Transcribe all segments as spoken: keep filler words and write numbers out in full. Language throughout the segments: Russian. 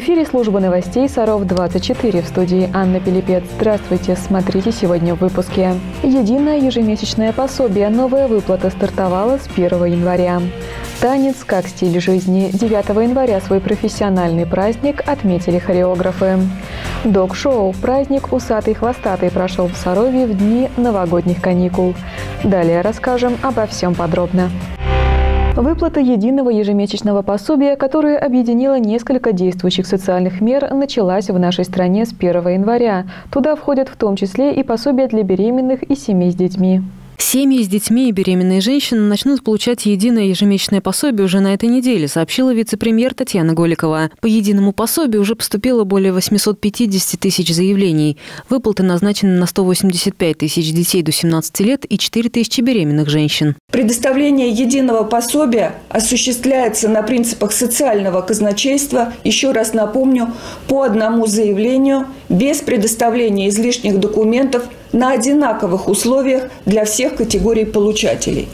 эфире служба новостей Саров двадцать четыре, в студии Анна Пилипец. Здравствуйте, смотрите сегодня в выпуске. Единое ежемесячное пособие. Новая выплата стартовала с первого января. Танец как стиль жизни. девятого января свой профессиональный праздник отметили хореографы. Дог-шоу. Праздник «Усатый-хвостатый» прошел в Сарове в дни новогодних каникул. Далее расскажем обо всем подробно. Выплата единого ежемесячного пособия, которое объединило несколько действующих социальных мер, началась в нашей стране с первого января. Туда входят в том числе и пособия для беременных и семей с детьми. Семьи с детьми и беременные женщины начнут получать единое ежемесячное пособие уже на этой неделе, сообщила вице-премьер Татьяна Голикова. По единому пособию уже поступило более восьмисот пятидесяти тысяч заявлений. Выплаты назначены на сто восемьдесят пять тысяч детей до семнадцати лет и четыре тысячи беременных женщин. Предоставление единого пособия осуществляется на принципах социального казначейства, еще раз напомню, по одному заявлению, без предоставления излишних документов, на одинаковых условиях для всех категорий получателей.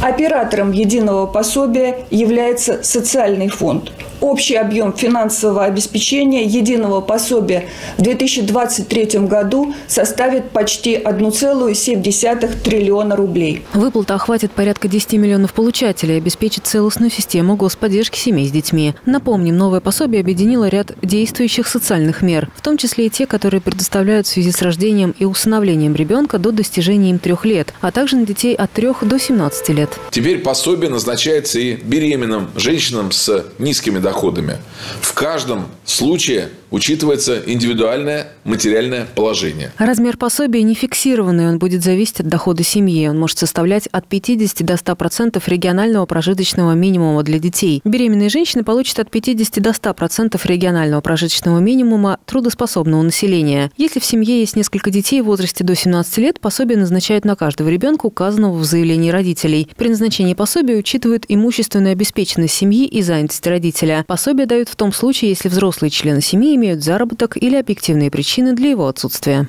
Оператором единого пособия является социальный фонд. Общий объем финансового обеспечения единого пособия в две тысячи двадцать третьем году составит почти одна целая семь десятых триллиона рублей. Выплата охватит порядка десяти миллионов получателей и обеспечит целостную систему господдержки семей с детьми. Напомним, новое пособие объединило ряд действующих социальных мер, в том числе и те, которые предоставляют в связи с рождением и усыновлением ребенка до достижения им трех лет, а также на детей от трех до семнадцати лет. Теперь пособие назначается и беременным женщинам с низкими доходами. Доходами. В каждом случае учитывается индивидуальное материальное положение. Размер пособия не фиксированный, он будет зависеть от дохода семьи. Он может составлять от пятидесяти до ста процентов регионального прожиточного минимума для детей. Беременные женщины получат от пятидесяти до ста процентов регионального прожиточного минимума трудоспособного населения. Если в семье есть несколько детей в возрасте до семнадцати лет, пособие назначают на каждого ребенка, указанного в заявлении родителей. При назначении пособия учитывают имущественную обеспеченность семьи и занятость родителя. Пособие дают в том случае, если взрослые члены семьи имеют заработок или объективные причины для его отсутствия.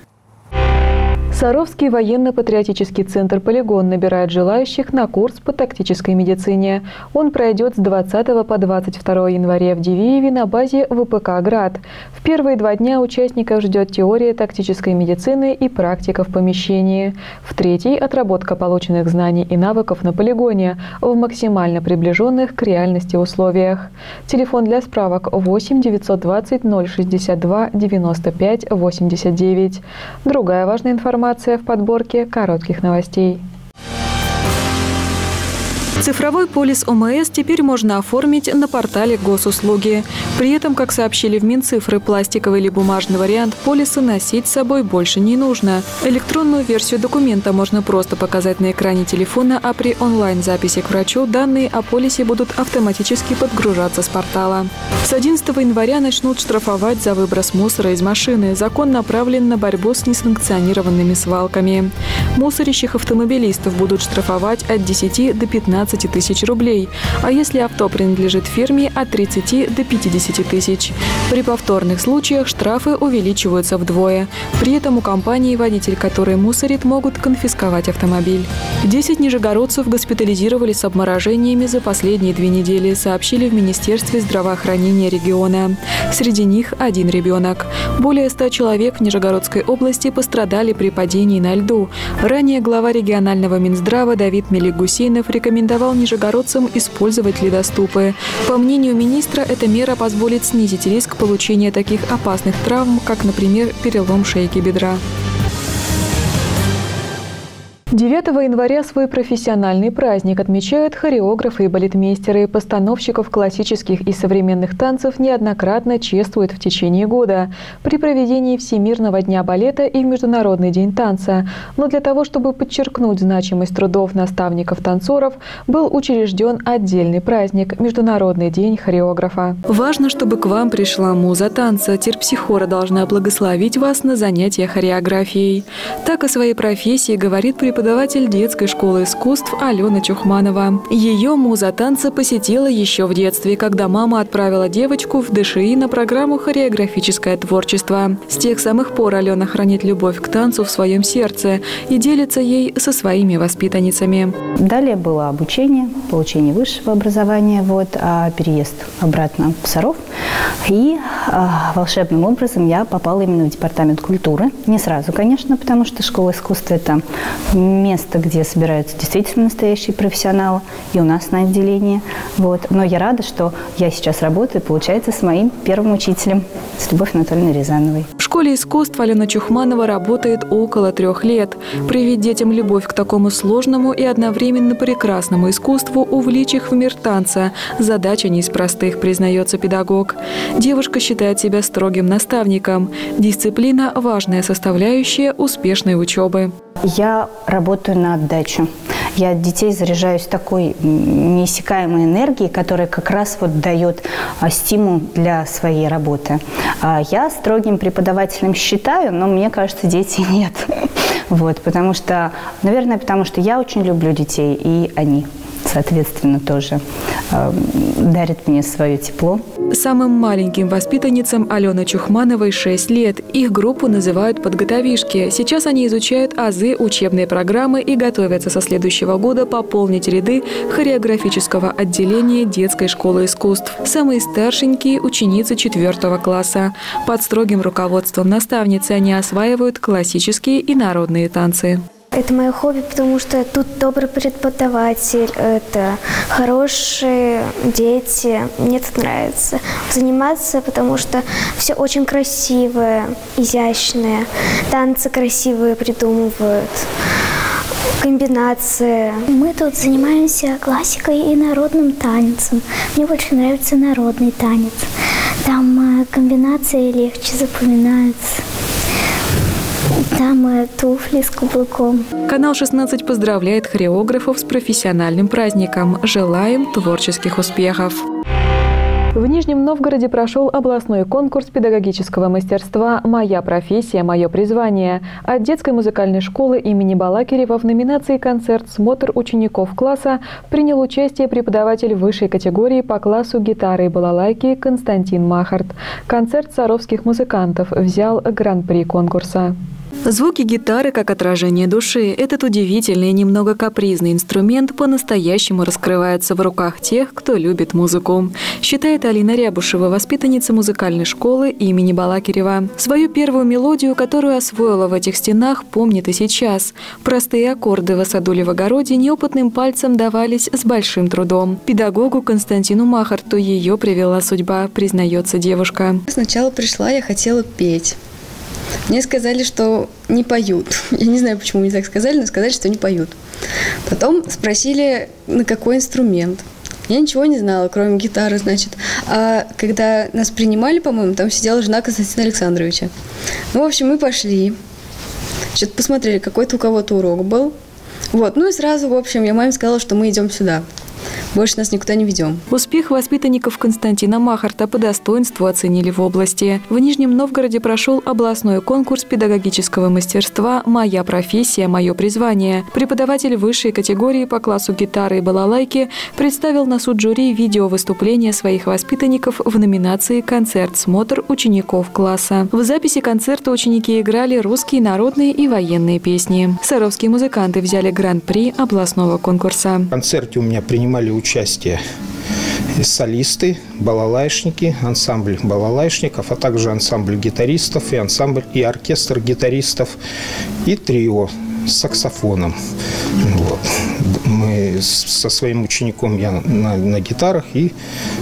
Саровский военно-патриотический центр «Полигон» набирает желающих на курс по тактической медицине. Он пройдет с двадцатого по двадцать второе января в Дивееве на базе ВПК «Град». В первые два дня участников ждет теория тактической медицины и практика в помещении. В третий – отработка полученных знаний и навыков на полигоне в максимально приближенных к реальности условиях. Телефон для справок восемь девятьсот двадцать ноль шестьдесят два девяносто пять восемьдесят девять. Другая важная информация в подборке коротких новостей. Цифровой полис ОМС теперь можно оформить на портале госуслуги. При этом, как сообщили в Минцифры, пластиковый или бумажный вариант полиса носить с собой больше не нужно. Электронную версию документа можно просто показать на экране телефона, а при онлайн-записи к врачу данные о полисе будут автоматически подгружаться с портала. С одиннадцатого января начнут штрафовать за выброс мусора из машины. Закон направлен на борьбу с несанкционированными свалками. Мусорящих автомобилистов будут штрафовать от десяти до пятнадцати тысяч рублей, а если авто принадлежит фирме, от тридцати до пятидесяти тысяч. При повторных случаях штрафы увеличиваются вдвое. При этом у компании, водитель которой мусорит, могут конфисковать автомобиль. Десять нижегородцев госпитализировали с обморожениями за последние две недели, сообщили в Министерстве здравоохранения региона. Среди них один ребенок. Более ста человек в Нижегородской области пострадали при падении на льду. Ранее глава регионального Минздрава Давид Мелик-Гусейнов рекомендовал Рекомендовал нижегородцам использовать ледоступы. По мнению министра, эта мера позволит снизить риск получения таких опасных травм, как, например, перелом шейки бедра. девятого января свой профессиональный праздник отмечают хореографы и балетмейстеры. Постановщиков классических и современных танцев неоднократно чествуют в течение года при проведении Всемирного дня балета и в Международный день танца. Но для того, чтобы подчеркнуть значимость трудов наставников-танцоров, был учрежден отдельный праздник – Международный день хореографа. Важно, чтобы к вам пришла муза танца. Терпсихора должна благословить вас на занятия хореографией. Так о своей профессии говорит преподаватель преподаватель детской школы искусств Алена Чухманова. Ее муза танца посетила еще в детстве, когда мама отправила девочку в ДШИ на программу «Хореографическое творчество». С тех самых пор Алена хранит любовь к танцу в своем сердце и делится ей со своими воспитанницами. Далее было обучение, получение высшего образования, вот, а переезд обратно в Саров. И а, волшебным образом я попала именно в департамент культуры. Не сразу, конечно, потому что школа искусства – это место, где собираются действительно настоящие профессионалы, и у нас на отделении. Вот. Но я рада, что я сейчас работаю, получается, с моим первым учителем, с Любовью Анатольевной Рязановой. В школе искусств Алена Чухманова работает около трех лет. Привить детям любовь к такому сложному и одновременно прекрасному искусству, увлечь их в мир танца – задача не из простых, признается педагог. Девушка считает себя строгим наставником. Дисциплина – важная составляющая успешной учебы. Я работаю на отдачу. Я от детей заряжаюсь такой неиссякаемой энергией, которая как раз вот дает стимул для своей работы. Я строгим преподавателем считаю, но мне кажется, детей нет. Вот, потому что, наверное, потому что я очень люблю детей, и они, соответственно, тоже э, дарят мне свое тепло. Самым маленьким воспитанницам Алены Чухмановой шесть лет. Их группу называют подготовишки. Сейчас они изучают азы учебной программы и готовятся со следующего года пополнить ряды хореографического отделения детской школы искусств. Самые старшенькие – ученицы четвёртого класса. Под строгим руководством наставницы они осваивают классические и народные танцы. Это мое хобби, потому что тут добрый преподаватель, это хорошие дети. Мне тут нравится заниматься, потому что все очень красивое, изящное. Танцы красивые придумывают, комбинации. Мы тут занимаемся классикой и народным танцем. Мне больше нравится народный танец. Там комбинации легче запоминаются. Там туфли с каблуком. канал шестнадцать поздравляет хореографов с профессиональным праздником. Желаем творческих успехов. В Нижнем Новгороде прошел областной конкурс педагогического мастерства «Моя профессия, мое призвание» от детской музыкальной школы имени Балакирева. В номинации «Концерт-смотр учеников класса» принял участие преподаватель высшей категории по классу гитары и балалайки Константин Махарт. Концерт саровских музыкантов взял гран-при конкурса. Звуки гитары как отражение души. Этот удивительный и немного капризный инструмент по-настоящему раскрывается в руках тех, кто любит музыку, считает Алина Рябушева, воспитанница музыкальной школы имени Балакирева. Свою первую мелодию, которую освоила в этих стенах, помнит и сейчас. Простые аккорды в осадуле в огороде неопытным пальцем давались с большим трудом. Педагогу Константину Махарту ее привела судьба, признается девушка. Сначала пришла, я хотела петь. Мне сказали, что не поют. Я не знаю, почему мне так сказали, но сказали, что не поют. Потом спросили, на какой инструмент. Я ничего не знала, кроме гитары, значит. А когда нас принимали, по-моему, там сидела жена Константина Александровича. Ну, в общем, мы пошли. Что-то посмотрели, какой-то у кого-то урок был. Вот, ну и сразу, в общем, я маме сказала, что мы идем сюда. Больше нас никуда не ведем. Успех воспитанников Константина Махарта по достоинству оценили в области. В Нижнем Новгороде прошел областной конкурс педагогического мастерства «Моя профессия, мое призвание». Преподаватель высшей категории по классу гитары и балалайки представил на суд жюри видео выступления своих воспитанников в номинации «Концерт-смотр учеников класса». В записи концерта ученики играли русские народные и военные песни. Саровские музыканты взяли гран-при областного конкурса. В концерте у меня принимали участие участие солисты, балалайшники, ансамбль балалайшников, а также ансамбль гитаристов и ансамбль и оркестр гитаристов и трио с саксофоном. Вот. Мы со своим учеником, я на, на гитарах, и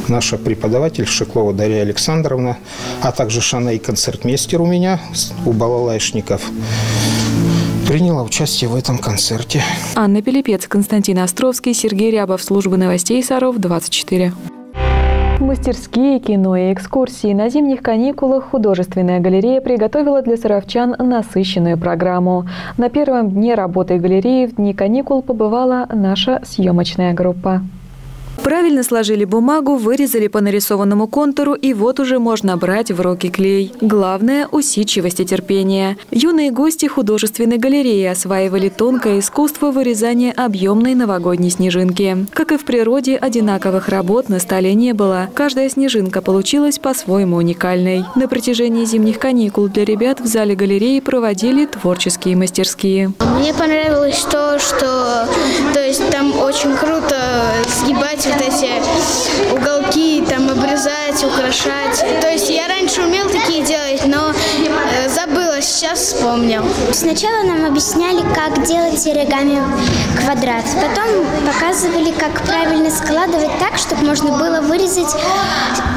наша преподаватель Шеклова Дарья Александровна, а также Шаней концертмейстер у меня у балалайшников. Приняла участие в этом концерте. Анна Пилипец, Константин Островский, Сергей Рябов, служба новостей Саров двадцать четыре. Мастерские, кино и экскурсии. На зимних каникулах художественная галерея приготовила для саровчан насыщенную программу. На первом дне работы галереи в дни каникул побывала наша съемочная группа. Правильно сложили бумагу, вырезали по нарисованному контуру, и вот уже можно брать в руки клей. Главное – усидчивость и терпение. Юные гости художественной галереи осваивали тонкое искусство вырезания объемной новогодней снежинки. Как и в природе, одинаковых работ на столе не было. Каждая снежинка получилась по-своему уникальной. На протяжении зимних каникул для ребят в зале галереи проводили творческие мастерские. Мне понравилось то, что то есть, там очень круто сгибать вот эти уголки, там обрезать, украшать. То есть я раньше умела такие делать, но забыла, сейчас вспомнил. Сначала нам объясняли, как делать оригами квадрат. Потом показывали, как правильно складывать так, чтобы можно было вырезать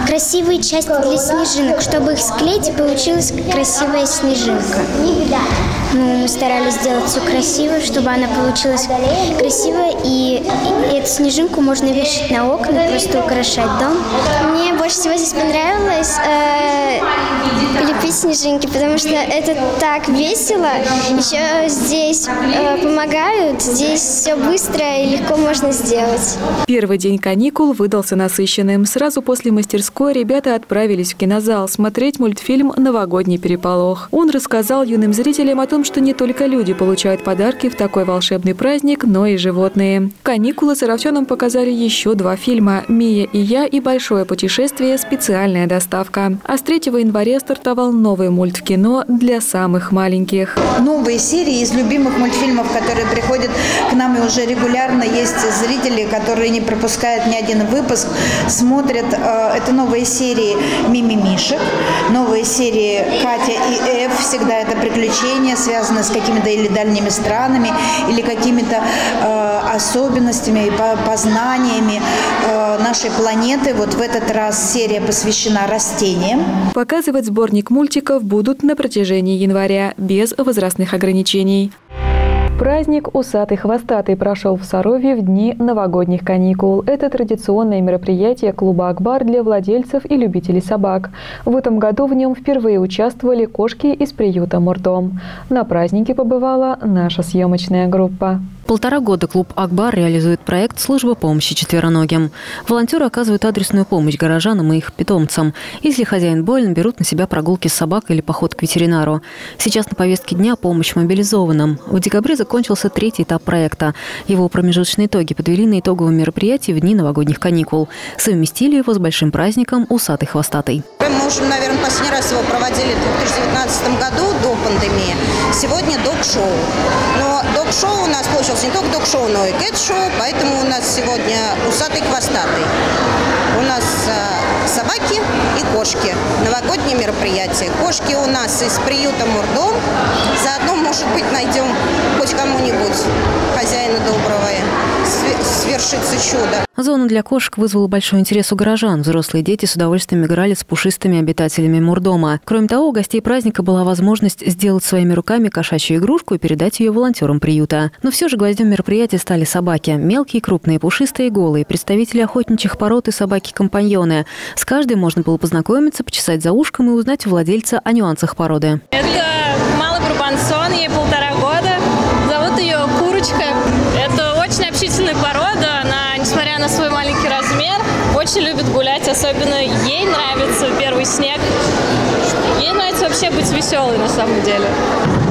красивые части для снежинок, чтобы их склеить, и получилась красивая снежинка. Мы старались сделать все красиво, чтобы она получилась красивая, и, и эту снежинку можно вешать на окна, просто украшать дом. Мне больше всего здесь понравилось э, лепить снежинки, потому что это так весело. Еще здесь э, помогают, здесь все быстро и легко можно сделать. Первый день каникул выдался насыщенным. Сразу после мастерской ребята отправились в кинозал смотреть мультфильм «Новогодний переполох». Он рассказал юным зрителям о том, что не только люди получают подарки в такой волшебный праздник, но и животные. Каникулы саровчанам показали еще два фильма «Мия и я» и «Большое путешествие. Специальная доставка». А с третьего января стартовал новый мульт в кино для самых маленьких. Новые серии из любимых мультфильмов, которые приходят к нам, и уже регулярно есть зрители, которые не пропускают ни один выпуск, смотрят. Это новые серии «Мимимишек», новые серии «Катя и Эф». Всегда это приключения, связанные с какими-то или дальними странами, или какими-то э, особенностями и познаниями э, нашей планеты. Вот в этот раз серия посвящена растениям. Показывать сборник мультиков будут на протяжении января, без возрастных ограничений. Праздник «Усатый-хвостатый» прошел в Сарове в дни новогодних каникул. Это традиционное мероприятие клуба «Акбар» для владельцев и любителей собак. В этом году в нем впервые участвовали кошки из приюта «Мурдом». На празднике побывала наша съемочная группа. Полтора года клуб «Акбар» реализует проект «Служба помощи четвероногим». Волонтеры оказывают адресную помощь горожанам и их питомцам. Если хозяин болен, берут на себя прогулки с собакой или поход к ветеринару. Сейчас на повестке дня помощь мобилизованным. В декабре закончился третий этап проекта. Его промежуточные итоги подвели на итоговом мероприятии в дни новогодних каникул. Совместили его с большим праздником «Усатый-хвостатый». Мы уже, наверное, последний раз его проводили в две тысячи девятнадцатом году, до пандемии. Сегодня док-шоу. Но док-шоу у нас получилось не только док-шоу, но и кэт-шоу, поэтому у нас сегодня «Усатый-хвостатый». У нас э, собаки и кошки. Новогоднее мероприятие. Кошки у нас из приюта «Мурдом». Заодно, может быть, найдем хоть кому-нибудь, хозяина доброго, свершится чудо. Зона для кошек вызвала большой интерес у горожан. Взрослые дети с удовольствием играли с пушистыми обитателями «Мурдома». Кроме того, у гостей праздника была возможность сделать своими руками кошачью игрушку и передать ее волонтерам приюта. Но все же гвоздем мероприятия стали собаки. Мелкие, крупные, пушистые, голые, представители охотничьих пород и собаки-компаньоны. С каждой можно было познакомиться, почесать за ушком и узнать у владельца о нюансах породы. Это малый брабансон, ей полтора года. Зовут ее Курочка. Это очень общительная порода. Она, несмотря на свой маленький размер, очень любит гулять. Особенно ей нравится первый снег. Ей нравится вообще быть веселой на самом деле.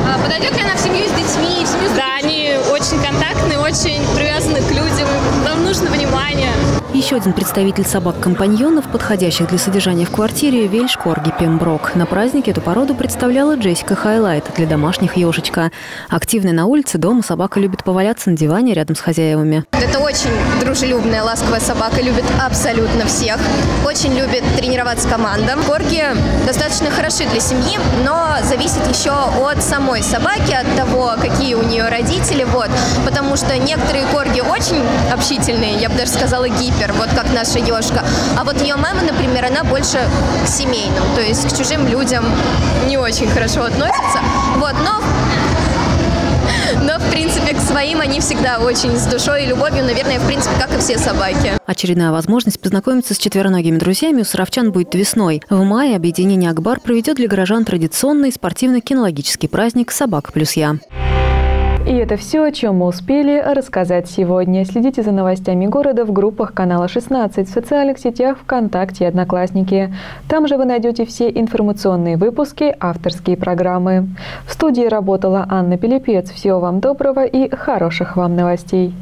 А подойдет ли она в семью с детьми? В семью с да, они очень контактные, очень привязаны к людям. Нам нужно внимание. Еще один представитель собак-компаньонов, подходящих для содержания в квартире, вельш корги Пемброк. На празднике эту породу представляла Джессика Хайлайт для домашних ежечка. Активная на улице, дома собака любит поваляться на диване рядом с хозяевами. Это очень дружелюбная, ласковая собака, любит абсолютно всех. Очень любит тренироваться командам. Корги достаточно хороши для семьи, но зависит еще от самой собаки, от того, какие у нее родители. Вот. Потому что некоторые корги очень общительные, я бы даже сказала гипер. Вот как наша ежка. А вот ее мама, например, она больше к семейным, то есть к чужим людям не очень хорошо относится. Вот, но, но в принципе к своим они всегда очень с душой и любовью, наверное, в принципе, как и все собаки. Очередная возможность познакомиться с четвероногими друзьями у саровчан будет весной. В мае объединение «Акбар» проведет для горожан традиционный спортивно-кинологический праздник «Собак плюс я». И это все, о чем мы успели рассказать сегодня. Следите за новостями города в группах канала шестнадцать, в социальных сетях ВКонтакте и Одноклассники. Там же вы найдете все информационные выпуски, авторские программы. В студии работала Анна Пилипец. Всего вам доброго и хороших вам новостей.